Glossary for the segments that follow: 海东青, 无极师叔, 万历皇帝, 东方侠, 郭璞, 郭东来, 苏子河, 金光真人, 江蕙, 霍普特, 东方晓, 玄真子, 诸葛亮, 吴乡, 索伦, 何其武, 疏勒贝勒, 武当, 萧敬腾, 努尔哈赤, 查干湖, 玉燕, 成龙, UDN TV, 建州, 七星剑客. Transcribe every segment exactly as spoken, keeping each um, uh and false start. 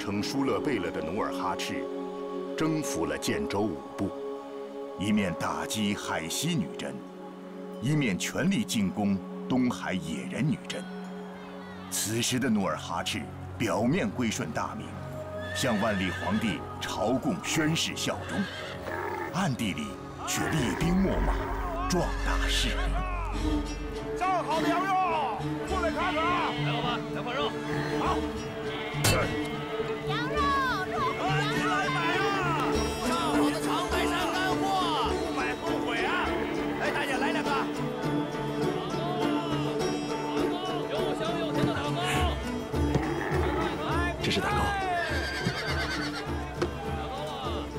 城疏勒贝勒的努尔哈赤，征服了建州五部，一面打击海西女真，一面全力进攻东海野人女真。此时的努尔哈赤表面归顺大明，向万历皇帝朝贡宣誓效忠，暗地里却厉兵秣马，壮大势力。正好的羊肉，过来看看啊！来，老板，来块肉。好。 羊肉，肉骨羊肉，来买啊！上好的常买山干货，不买后悔啊！哎，大姐来两个。有香有甜的打糕，这是打糕。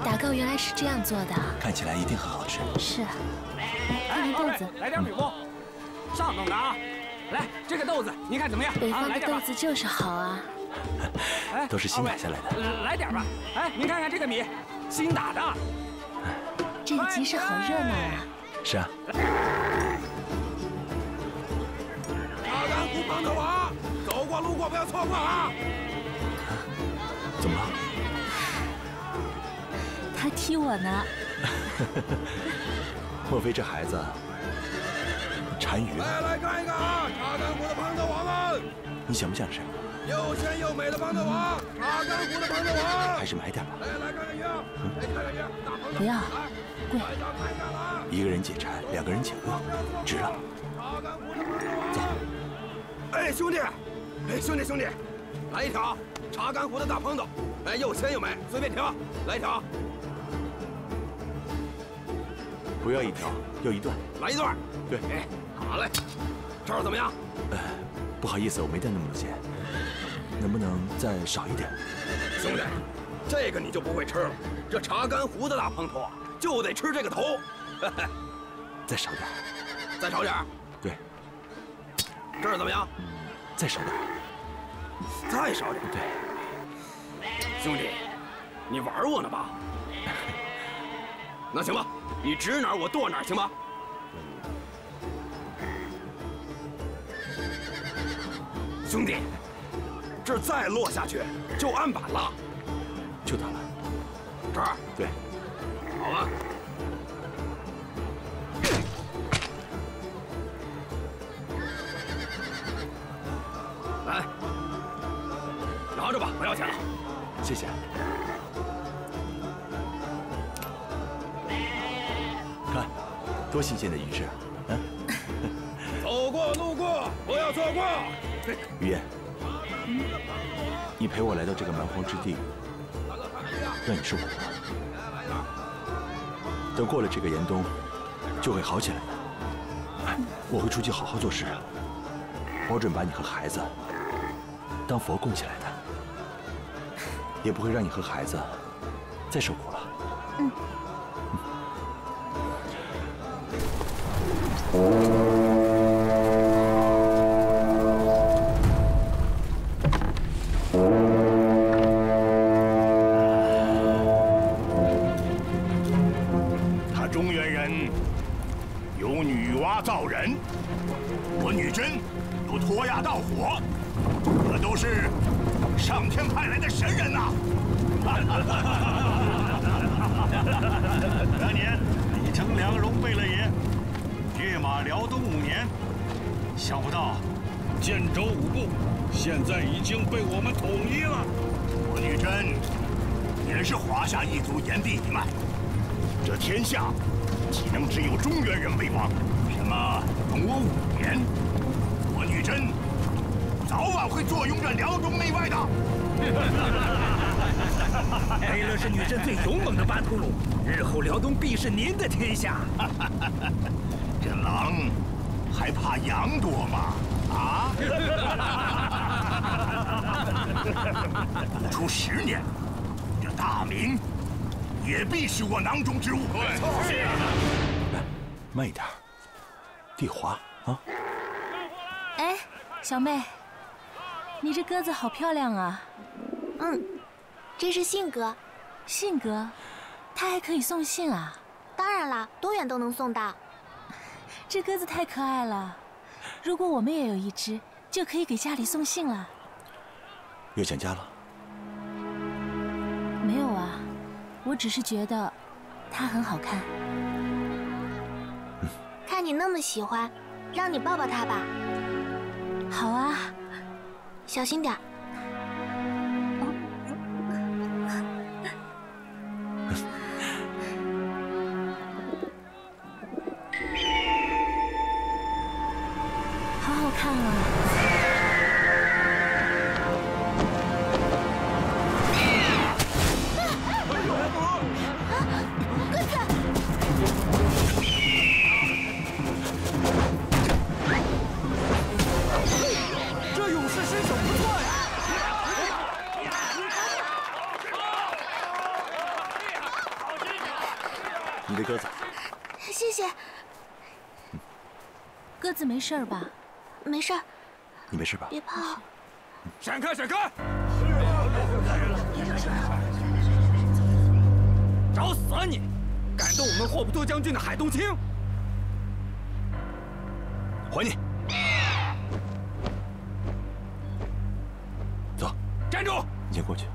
打糕原来是这样做的，看起来一定很好吃。是啊，看看豆子，来点米糊，上等的啊！来，这个豆子您看怎么样？北方的豆子就是好啊。 都是新打下来的，来点吧。哎，您看看这个米，新打的。这个集市好热闹啊！是啊。大干姑帮着我，走过路过不要错过啊！怎么了？他踢我呢。莫非这孩子单于？来来看一看啊！大干姑的帮着我们，你想不想吃？ 又鲜又美的蚌子王，大干湖的蚌子王，还是买点吧。来来看看鱼，来看看鱼，大螃蟹。不要，贵。一个人解馋，两个人解饿，值了。走。哎，兄弟，哎，兄弟兄弟，来一条查干湖的大蚌子，哎，又鲜又美，随便挑，来一条。不要一条，要一段。来一段。对。哎，好嘞。这儿怎么样？呃，不好意思，我没带那么多钱。 能不能再少一点？兄弟，这个你就不会吃了。这查干湖的大胖头啊，就得吃这个头。再少点，再少点。对，这儿怎么样？再少点，再少点。对，兄弟，你玩我呢吧？那行吧，你指哪儿我剁哪儿，行吧？ 兄弟，这再落下去就案板了，就打了。这儿对，好了。来，拿着吧，不要钱了。谢谢。看，多新鲜的鱼翅啊！嗯，走过路过不要错过。 于燕，你陪我来到这个蛮荒之地，让你受苦了。等过了这个严冬，就会好起来的。我会出去好好做事，保准把你和孩子当佛供起来的，也不会让你和孩子再受苦了。嗯。 慢一点，地滑啊！哎，小妹，你这鸽子好漂亮啊！嗯，这是信鸽。信鸽，它还可以送信啊？当然啦，多远都能送到。这鸽子太可爱了，如果我们也有一只，就可以给家里送信了。又想家了？我只是觉得她很好看。嗯、看你那么喜欢，让你抱抱她吧。好啊，小心点。 没事儿吧？没事儿。你没事吧？别怕。闪开！闪开！看人了！找死啊你！敢动我们霍普特将军的海东青，还你！走，站住！你先过去。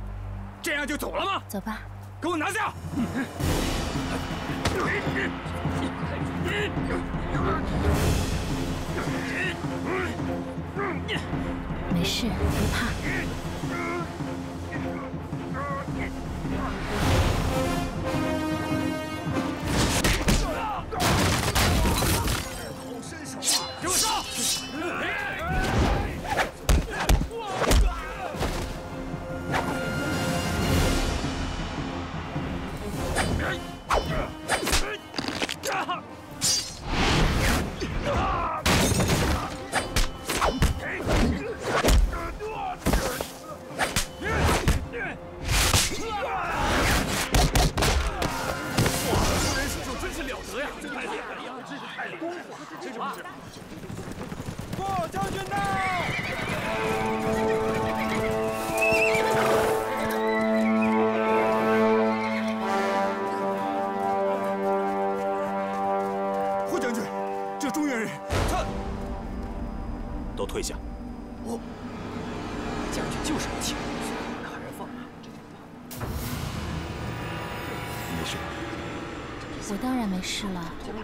这样就走了吗？走吧。给我拿下！ 没事，别怕。好身手啊！给我上！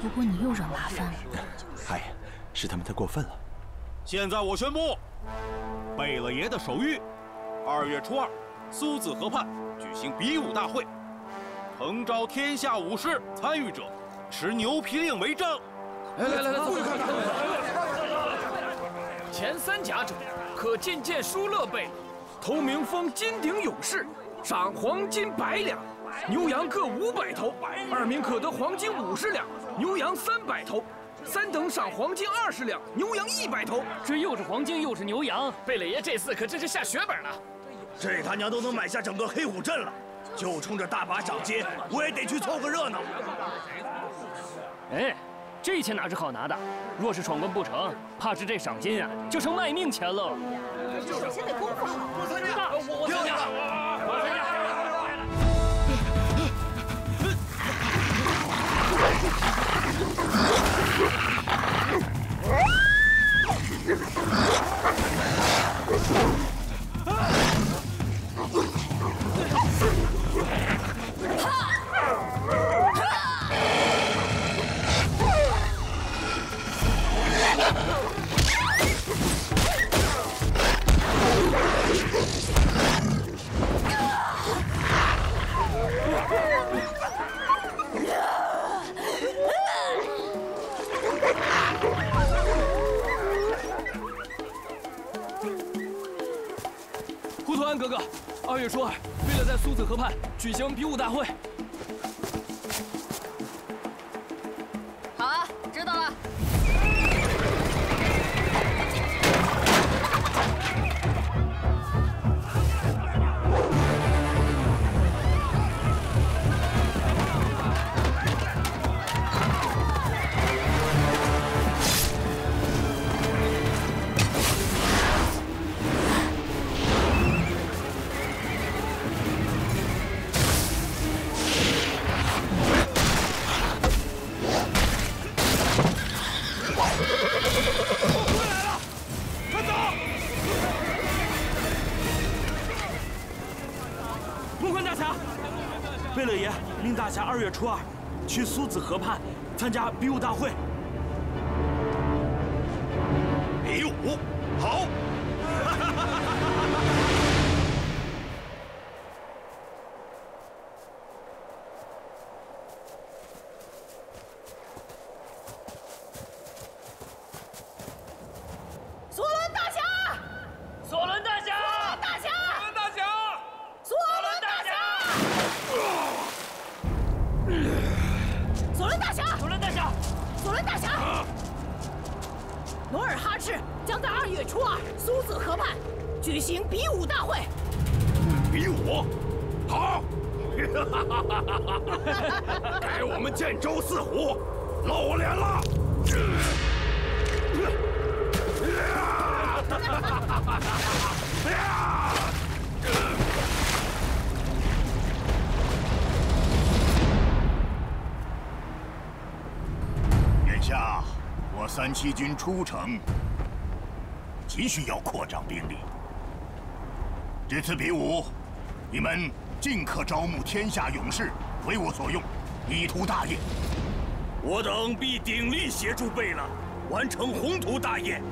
不过你又惹麻烦了。哎，是他们太过分了。现在我宣布，贝勒爷的手谕，二月初二，苏子河畔举行比武大会，诚招天下武士参与者，持牛皮令为证。来来来来，过去看看。前三甲者可觐见疏勒贝勒，头名封金鼎勇士，赏黄金百两。 牛羊各五百头，二名可得黄金五十两，牛羊三百头；三等赏黄金二十两，牛羊一百头。这又是黄金又是牛羊，贝勒爷这次可真是下血本了。这他娘都能买下整个黑虎镇了，就冲着大把赏金，我也得去凑个热闹。哎，这钱哪是好拿的？若是闯关不成，怕是这赏金啊就成卖命钱喽。首先得功夫好，我参加，我参加，我参加。 哥哥，二月初二，为了在苏子河畔举行比武大会。好啊，知道了。二月初二去苏子河畔参加比武大会。比武，好！索伦大侠！索伦大侠！索伦大侠！索伦大侠！索伦大侠！索伦大侠！索伦大侠！索伦大侠！努尔哈赤将在二月初二苏子河畔举行比武大会。比武，好！给我们建州四虎露脸了！眼下，我三七军出城，急需要扩张兵力。这次比武，你们尽可招募天下勇士，为我所用，以图大业。我等必鼎力协助贝勒，完成宏图大业。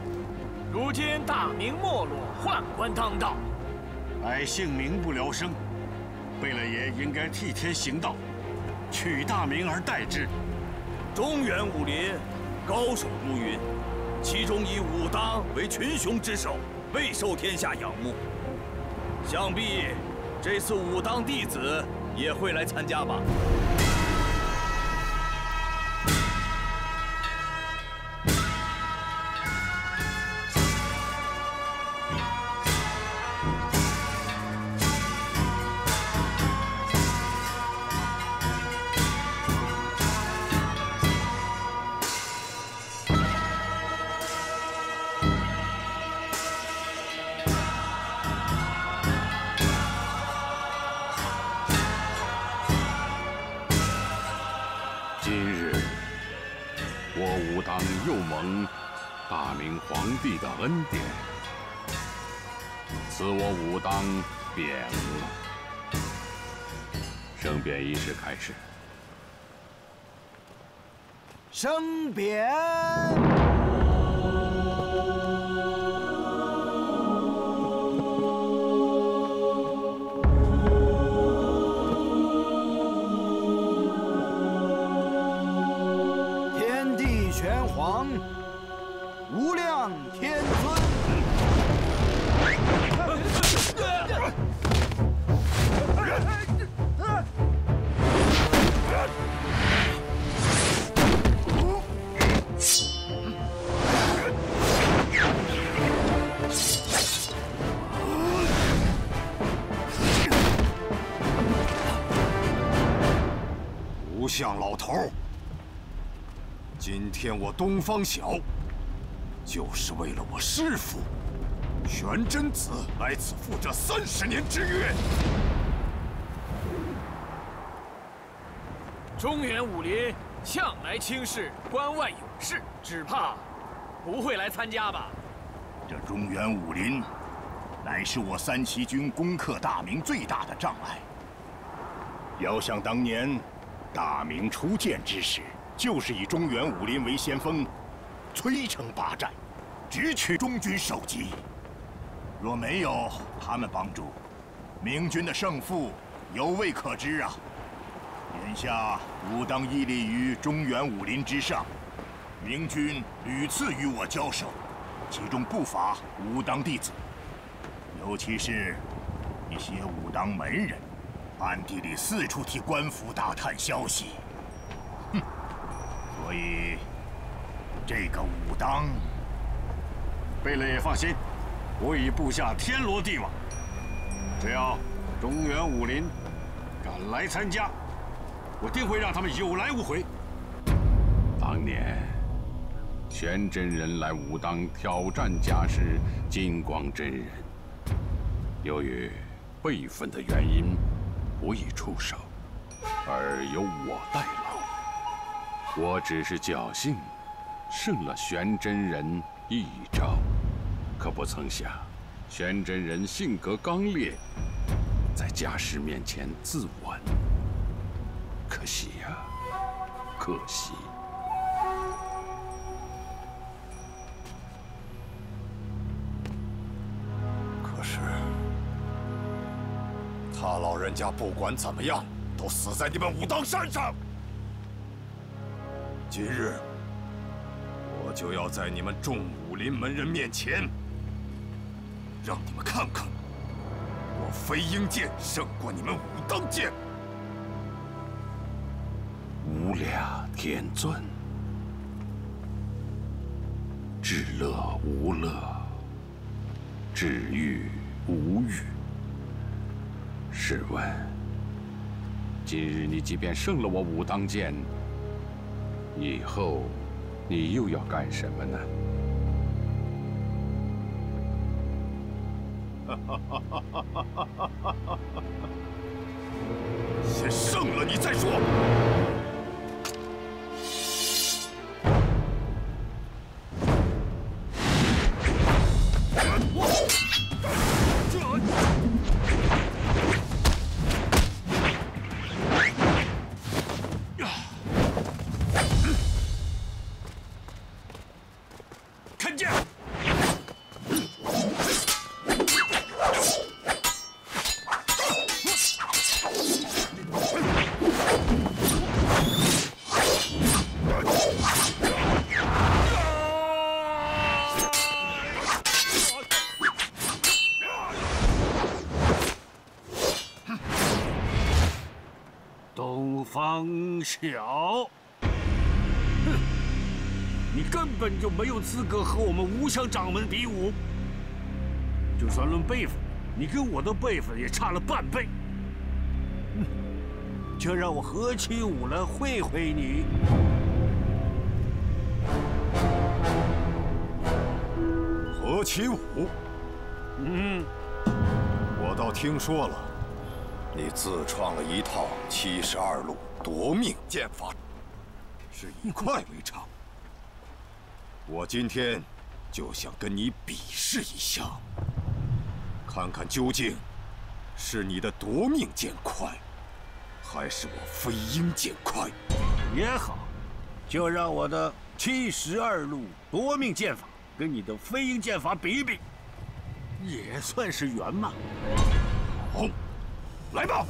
如今大明没落，宦官当道，百姓民不聊生。贝勒爷应该替天行道，取大明而代之。中原武林高手如云，其中以武当为群雄之首，备受天下仰慕。想必这次武当弟子也会来参加吧？ 又蒙大明皇帝的恩典，赐我武当匾额。升匾仪式开始。升匾。 无量天尊，无相老头，今天我东方晓。 就是为了我师父玄真子来此赴这三十年之约。中原武林向来轻视关外勇士，只怕不会来参加吧？这中原武林乃是我三七军攻克大明最大的障碍。遥想当年，大明初建之时，就是以中原武林为先锋。 摧城拔寨，直取中军首级。若没有他们帮助，明军的胜负犹未可知啊！眼下武当屹立于中原武林之上，明军屡次与我交手，其中不乏武当弟子，尤其是一些武当门人，暗地里四处替官府打探消息。哼，所以。 这个武当，贝勒爷放心，我已布下天罗地网。只要中原武林敢来参加，我定会让他们有来无回。当年玄真人来武当挑战家师金光真人，由于辈分的原因，不宜出手，而由我代劳。我只是侥幸。 胜了玄真人一招，可不曾想，玄真人性格刚烈，在家师面前自刎，可惜呀，可惜。可是，他老人家不管怎么样，都死在你们武当山上。今日，我就要在你们众武林门人面前，让你们看看。 我飞鹰剑胜过你们武当剑，吾俩天尊，至乐无乐，至欲无欲。试问，今日你即便胜了我武当剑，以后你又要干什么呢？ 先胜了你再说。看剑！ 方晓，哼，你根本就没有资格和我们吴乡掌门比武。就算论辈分，你跟我的辈分也差了半倍。哼，这让我何其武来会会你！何其武？嗯，我倒听说了。 你自创了一套七十二路夺命剑法，是以快为长。我今天就想跟你比试一下，看看究竟是你的夺命剑快，还是我飞鹰剑快。也好，就让我的七十二路夺命剑法跟你的飞鹰剑法比一比，也算是圆满。好。 来吧！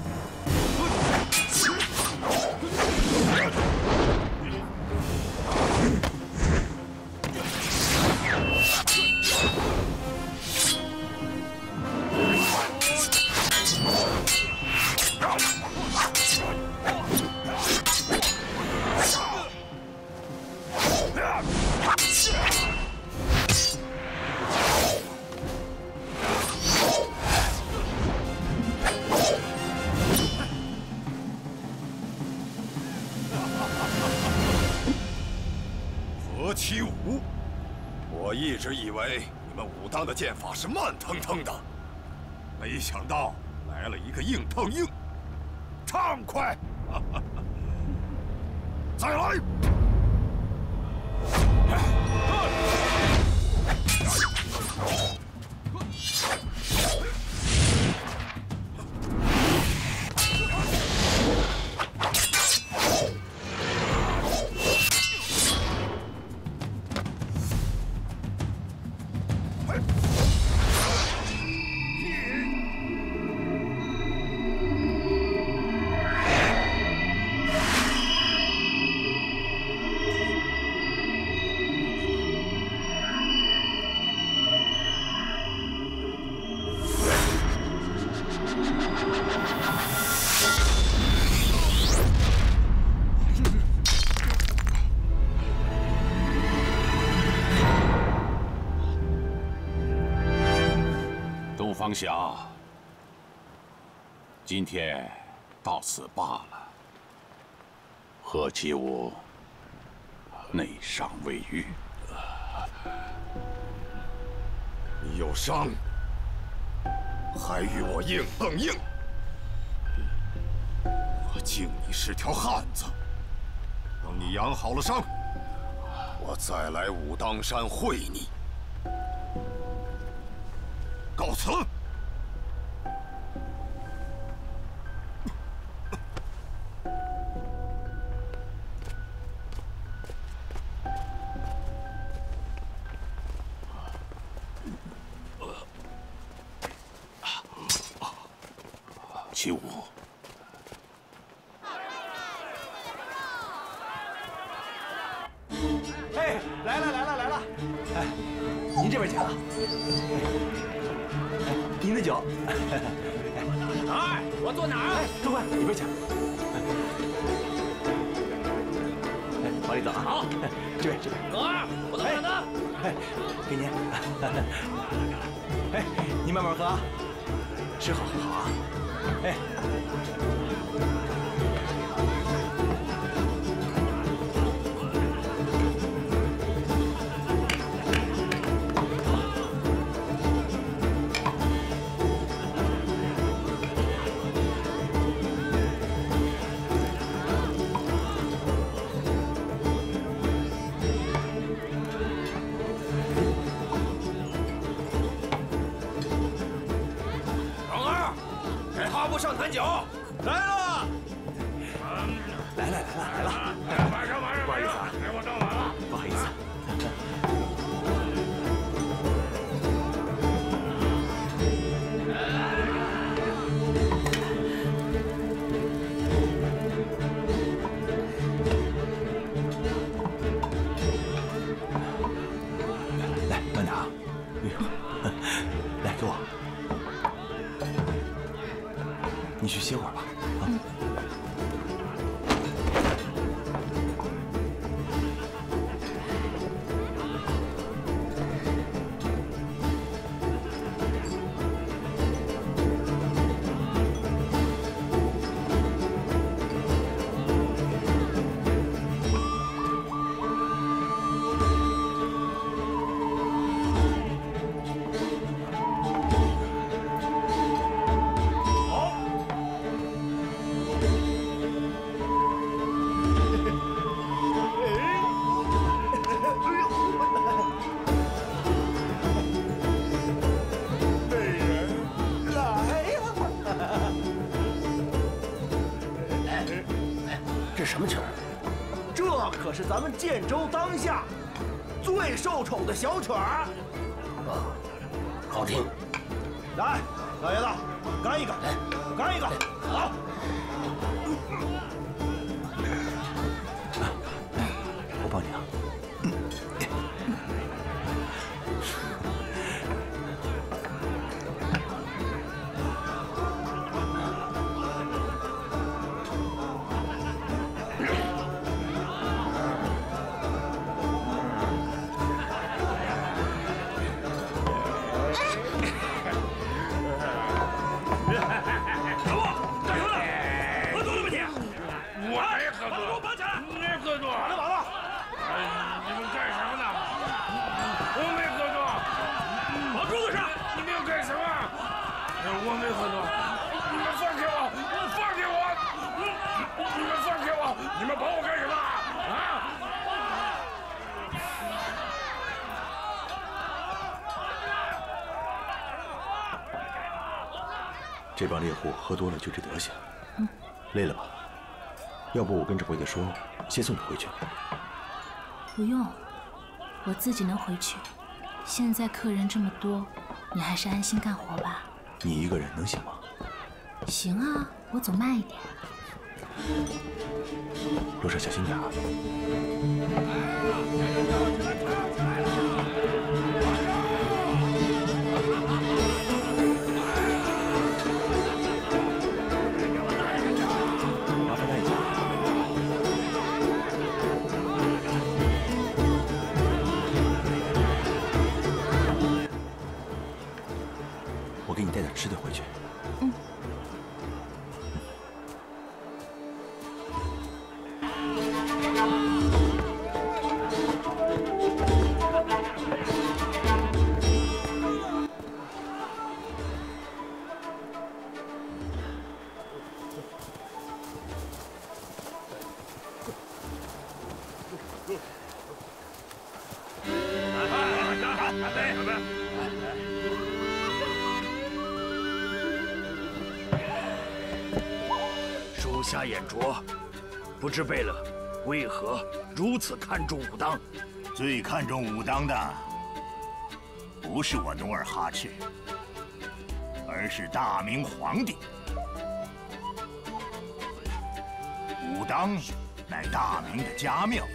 何其武！我一直以为你们武当的剑法是慢腾腾的，没想到来了一个硬碰硬，畅快！再来！东方侠，今天到此罢了。何其武，内伤未愈。你有伤，还与我硬碰硬？我敬你是条汉子。等你养好了伤，我再来武当山会你。 告辞。起舞。哎，来了来了来了！哎，您这边请啊。哎，您的酒。哪儿？我坐哪儿？哎，客官，里边请。哎，往里走啊。好，这边这边。哪儿？我坐哪呢？哎，给您。哎，您慢慢喝啊。 吃好，好啊！哎，是咱们建州当下最受宠的小曲儿，啊，好听！来，老爷子，干一个，干一个，好！我帮你啊。这帮猎户喝多了就这德行，嗯，累了吧？要不我跟这回的说，先送你回去。不用，我自己能回去。现在客人这么多，你还是安心干活吧。你一个人能行吗？行啊，我走慢一点。路上小心点啊！ 给你带点吃的回去。嗯。不知贝勒为何如此看重武当？最看重武当的不是我努尔哈赤，而是大明皇帝。当乃大明的家庙，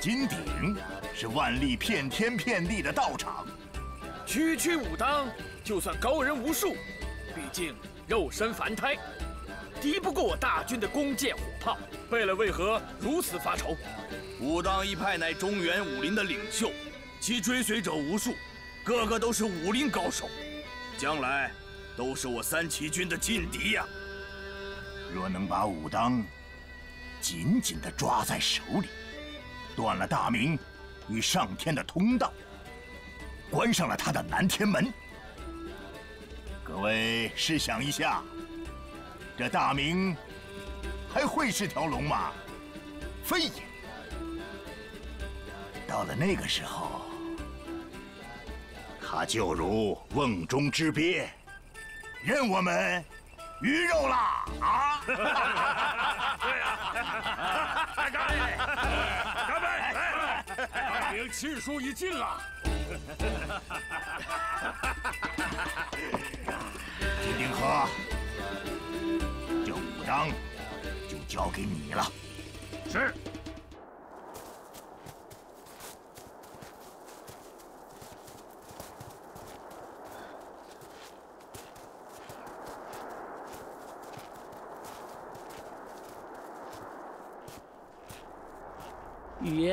金鼎是万历骗天骗地的道场。区区武当，就算高人无数，毕竟肉身凡胎，敌不过我大军的弓箭火炮。贝勒为何如此发愁？武当一派乃中原武林的领袖，其追随者无数，个个都是武林高手，将来都是我三旗军的劲敌呀。 若能把武当紧紧地抓在手里，断了大明与上天的通道，关上了他的南天门，各位试想一下，这大明还会是条龙吗？非也。到了那个时候，他就如瓮中之鳖，任我们 鱼肉啦啊！对呀，干杯！干杯！大明气数已尽了。金鼎河，这武当就交给你了。是。雨，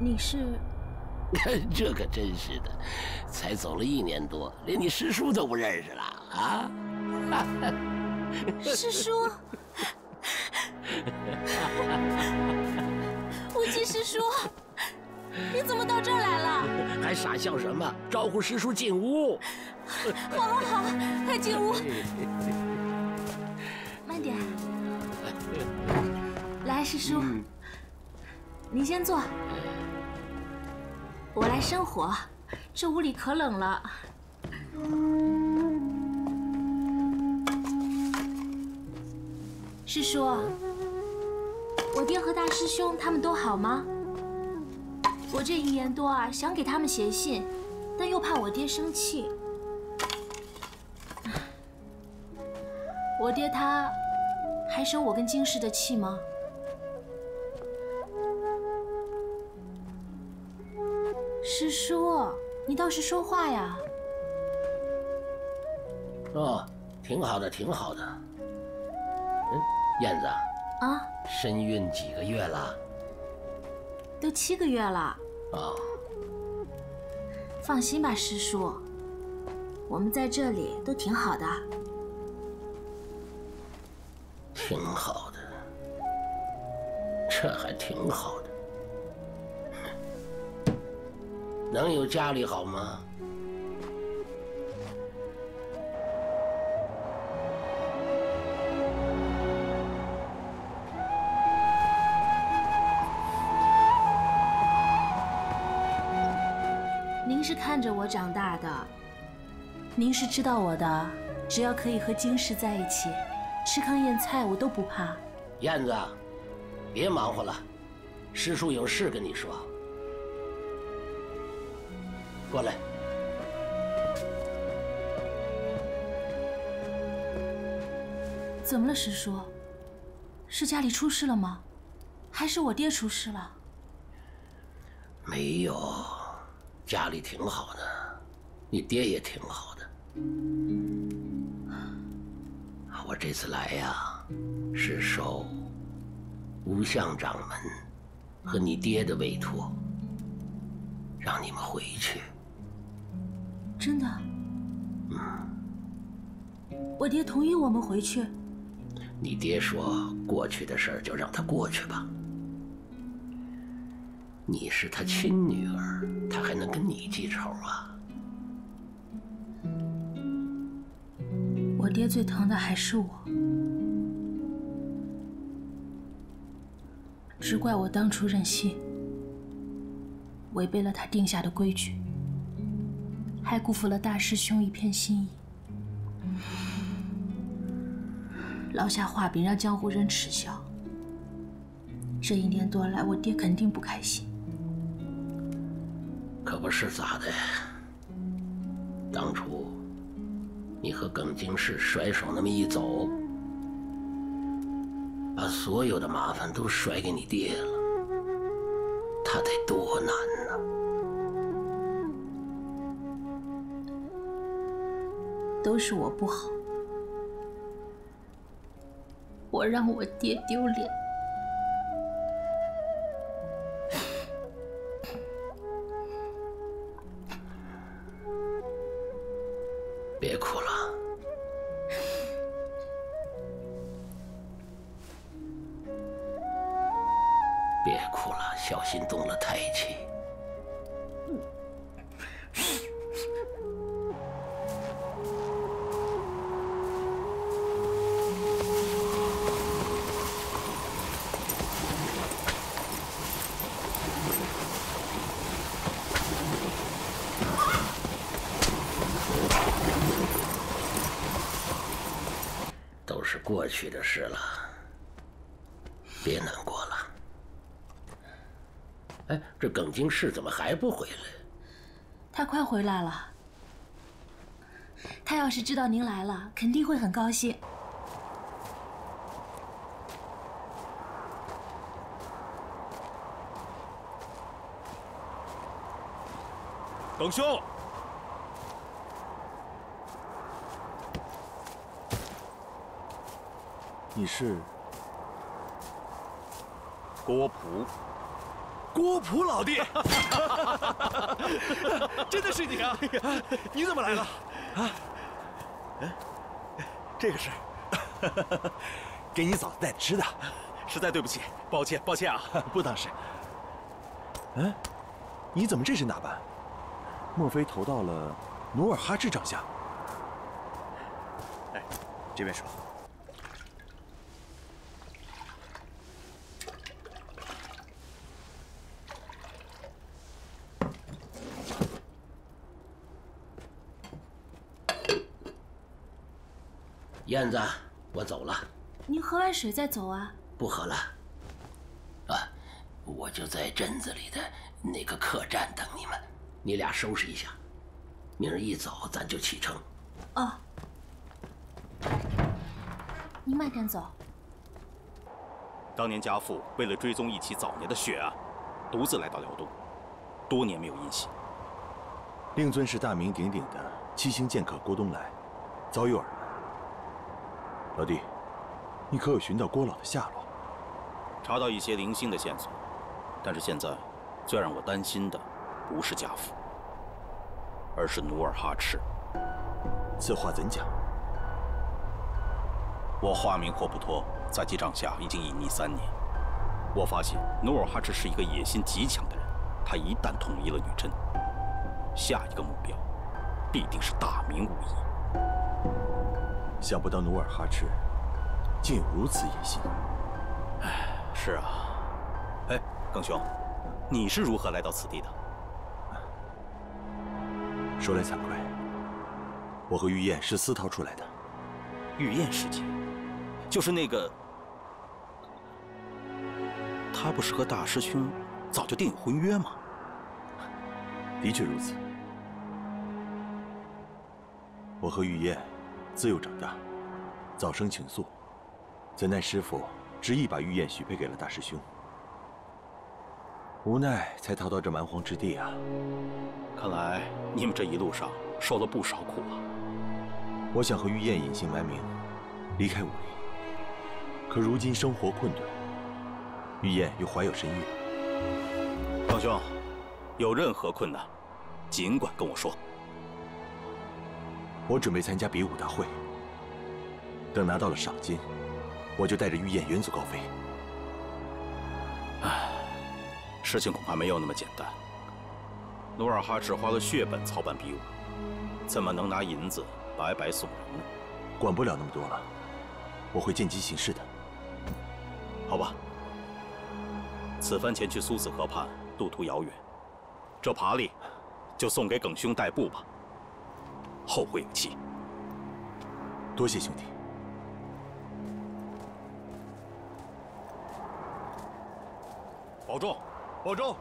你是？这可真是的，才走了一年多，连你师叔都不认识了啊！师叔，无忌师叔。 你怎么到这儿来了？还傻笑什么？招呼师叔进屋。好，好，好，快进屋。慢点。来，师叔，嗯、您先坐。我来生火，这屋里可冷了。师叔，我爹和大师兄他们都好吗？ 我这一年多啊，想给他们写信，但又怕我爹生气。我爹他还生我跟京师的气吗？师叔，你倒是说话呀！哦，挺好的，挺好的。嗯，燕子啊，身孕几个月了？ 都七个月了啊！放心吧，师叔，我们在这里都挺好的。挺好的，这还挺好的。能有家里好吗？您是看着我长大的，您是知道我的。只要可以和京师在一起，吃糠咽菜我都不怕。燕子，别忙活了，师叔有事跟你说。过来。怎么了，师叔？是家里出事了吗？还是我爹出事了？没有。 家里挺好的，你爹也挺好的。我这次来呀，是受吴相掌门和你爹的委托，让你们回去。真的？嗯。我爹同意我们回去。你爹说过去的事儿就让他过去吧。 你是他亲女儿，他还能跟你记仇啊？我爹最疼的还是我，只怪我当初任性，违背了他定下的规矩，还辜负了大师兄一片心意，烙下画饼让江湖人耻笑。这一年多来，我爹肯定不开心。可不是咋的，当初你和耿京世甩手那么一走，把所有的麻烦都甩给你爹了，他得多难啊！都是我不好，我让我爹丢脸。 别哭了，别哭了，小心动了胎气。是过去的事了，别难过了。哎，这耿京世怎么还不回来？他快回来了。他要是知道您来了，肯定会很高兴。耿兄。 你是郭璞，郭璞老弟，真的是你啊！你怎么来了？啊，这个是给你嫂子带的吃的，实在对不起，抱歉，抱歉啊！不当是。嗯，你怎么这身打扮？莫非投到了努尔哈赤帐下？哎，这边说。 燕子，我走了。您喝完水再走啊？不喝了。啊，我就在镇子里的那个客栈等你们。你俩收拾一下，明儿一早咱就启程。哦。你慢点走。当年家父为了追踪一起早年的血案，独自来到辽东，多年没有音信。令尊是大名鼎鼎的七星剑客郭东来，遭遇耳难。 老弟，你可有寻到郭老的下落？查到一些零星的线索，但是现在最让我担心的不是家父，而是努尔哈赤。此话怎讲？我化名霍普托，在其帐下已经隐匿三年。我发现努尔哈赤是一个野心极强的人，他一旦统一了女真，下一个目标必定是大明无疑。 想不到努尔哈赤竟有如此野心。哎，是啊。哎，耿兄，你是如何来到此地的？说来惭愧，我和玉燕是私逃出来的。玉燕师姐，就是那个……她不是和大师兄早就订有婚约吗？的确如此。我和玉燕。 自幼长大，早生情愫，怎奈师父执意把玉燕许配给了大师兄，无奈才逃到这蛮荒之地啊！看来你们这一路上受了不少苦啊！我想和玉燕隐姓埋名，离开武林，可如今生活困顿，玉燕又怀有身孕。耿兄，有任何困难，尽管跟我说。 我准备参加比武大会，等拿到了赏金，我就带着玉燕远走高飞。唉，事情恐怕没有那么简单。努尔哈赤花了血本操办比武，怎么能拿银子白白送人呢？管不了那么多了，我会见机行事的。好吧。此番前去苏子河畔，路途遥远，这耙詬就送给耿兄代步吧。 后会有期，多谢兄弟。保重，保重。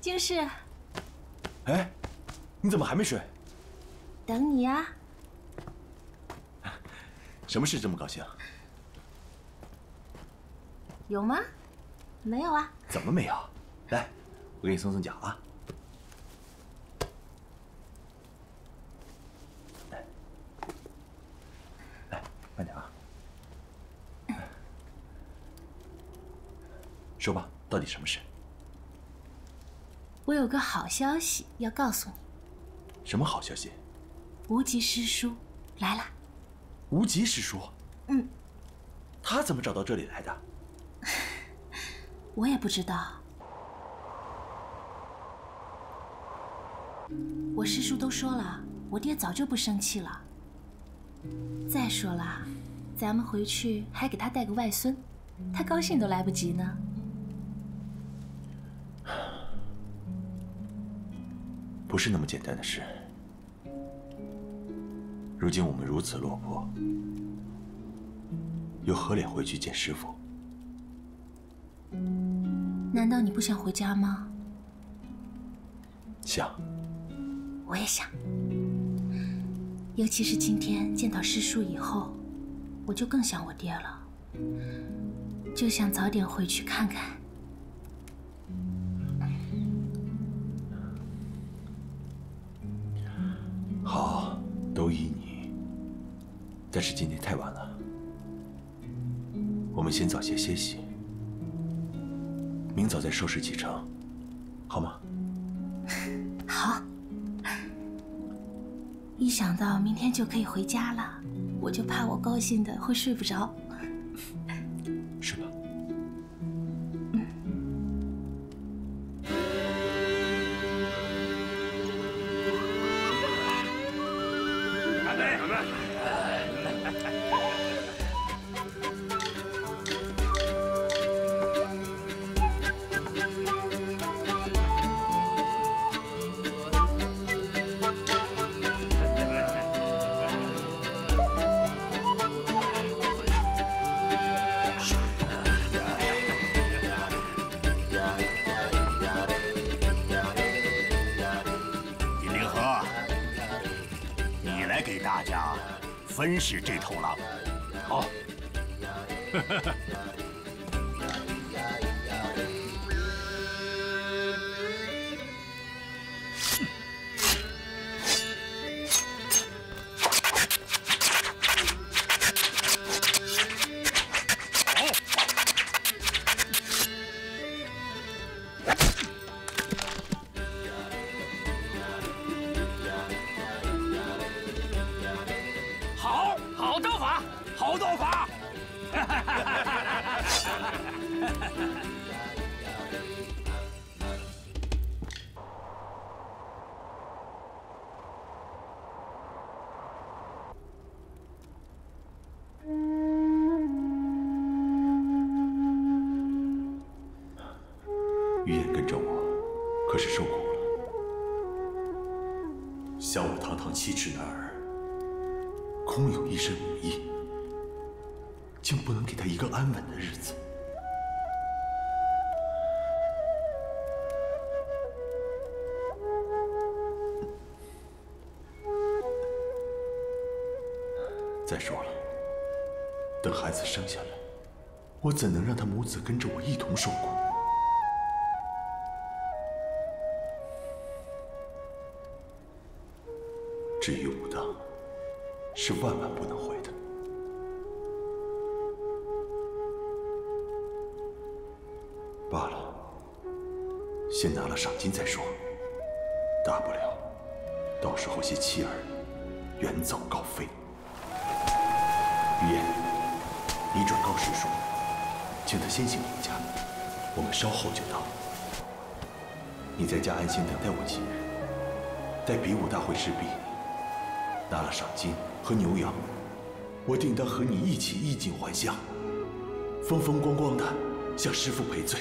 军师，哎，你怎么还没睡？等你啊。什么事这么高兴？有吗？没有啊。怎么没有？来，我给你松松脚啊。来，来，慢点啊。说吧，到底什么事？ 我有个好消息要告诉你。什么好消息？无极师叔来了。无极师叔？嗯。他怎么找到这里来的？我也不知道。我师叔都说了，我爹早就不生气了。再说了，咱们回去还给他带个外孙，他高兴都来不及呢。 不是那么简单的事。如今我们如此落魄，又何脸回去见师父？难道你不想回家吗？想。我也想。尤其是今天见到师叔以后，我就更想我爹了，就想早点回去看看。 好，都依你。但是今天太晚了，我们先早些歇息，明早再收拾启程，好吗？好。一想到明天就可以回家了，我就怕我高兴的会睡不着。睡吧。 真是这头狼，好。再说了，等孩子生下来，我怎能让他母子跟着我一同受苦？至于武当，是万万不能回的。罢了，先拿了赏金再说，大不了到时候携妻儿远走高飞。雨燕，你转告师叔，请他先行回家，我们稍后就到。你在家安心等待我几日。 待比武大会事毕，拿了赏金和牛羊，我定当和你一起衣锦还乡，风风光光的向师父赔罪。